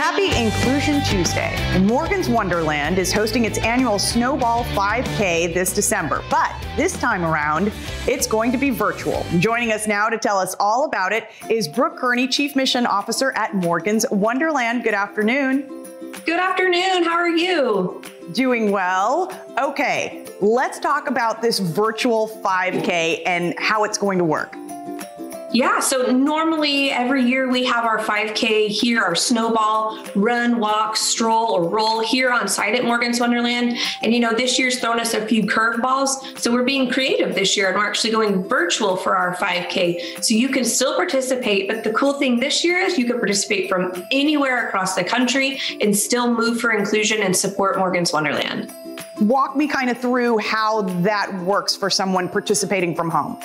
Happy Inclusion Tuesday. And Morgan's Wonderland is hosting its annual Snowball 5K this December, but this time around, it's going to be virtual. Joining us now to tell us all about it is Brooke Kearney, Chief Mission Officer at Morgan's Wonderland. Good afternoon. Good afternoon. How are you? Doing well. Okay, let's talk about this virtual 5K and how it's going to work. Yeah, so normally every year we have our 5K here, our snowball, run, walk, stroll, or roll here on site at Morgan's Wonderland. And you know, this year's thrown us a few curveballs. So we're being creative this year and we're actually going virtual for our 5K. So you can still participate, but the cool thing this year is you can participate from anywhere across the country and still move for inclusion and support Morgan's Wonderland. Walk me kind of through how that works for someone participating from home.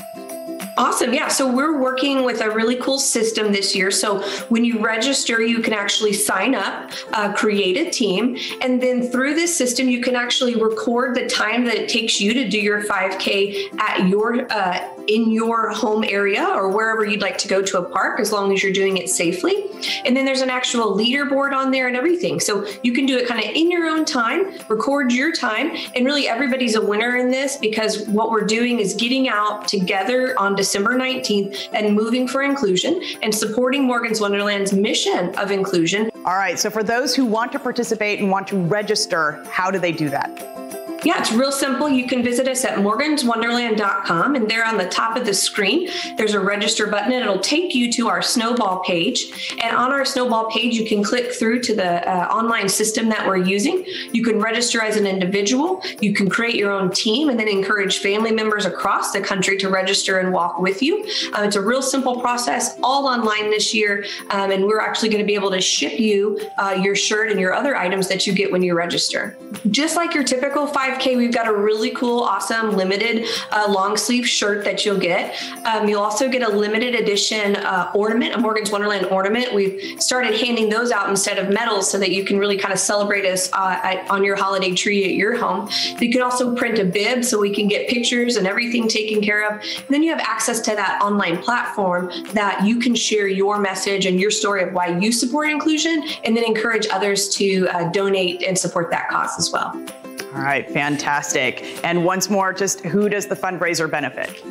Awesome. Yeah. So we're working with a really cool system this year. So when you register, you can actually sign up, create a team, and then through this system, you can actually record the time that it takes you to do your 5K at your in your home area or wherever you'd like to go to a park, as long as you're doing it safely. And then there's an actual leaderboard on there and everything. So you can do it kind of in your own time, record your time, and really everybody's a winner in this because what we're doing is getting out together on December 19th and moving for inclusion and supporting Morgan's Wonderland's mission of inclusion. All right, so for those who want to participate and want to register, how do they do that? Yeah, it's real simple. You can visit us at morganswonderland.com, and there on the top of the screen, there's a register button and it'll take you to our snowball page. And on our snowball page, you can click through to the online system that we're using. You can register as an individual, you can create your own team, and then encourage family members across the country to register and walk with you. It's a real simple process, all online this year. And we're actually going to be able to ship you your shirt and your other items that you get when you register. Just like your typical 5K, we've got a really cool, awesome, limited long sleeve shirt that you'll get. You'll also get a limited edition ornament, a Morgan's Wonderland ornament. We've started handing those out instead of medals so that you can really kind of celebrate us on your holiday tree at your home. You can also print a bib so we can get pictures and everything taken care of. And then you have access to that online platform that you can share your message and your story of why you support inclusion and then encourage others to donate and support that cause as well. All right, fantastic. And once more, just who does the fundraiser benefit?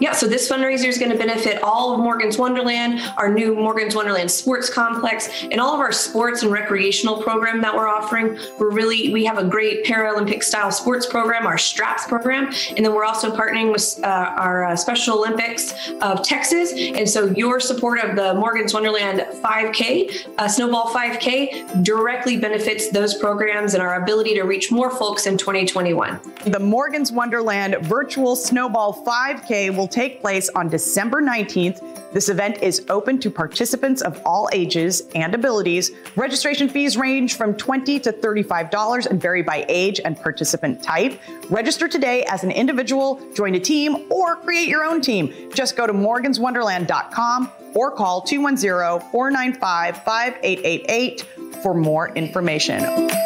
Yeah, so this fundraiser is going to benefit all of Morgan's Wonderland, our new Morgan's Wonderland Sports Complex, and all of our sports and recreational program that we're offering. We have a great Paralympic style sports program, our Straps program, and then we're also partnering with our Special Olympics of Texas. And so your support of the Morgan's Wonderland 5K, Snowball 5K, directly benefits those programs and our ability to reach more folks in 2021. The Morgan's Wonderland Virtual Snowball 5K will take place on December 19th. This event is open to participants of all ages and abilities. Registration fees range from $20 to $35 and vary by age and participant type. Register today as an individual, join a team, or create your own team. Just go to morganswonderland.com or call 210-495-5888 for more information.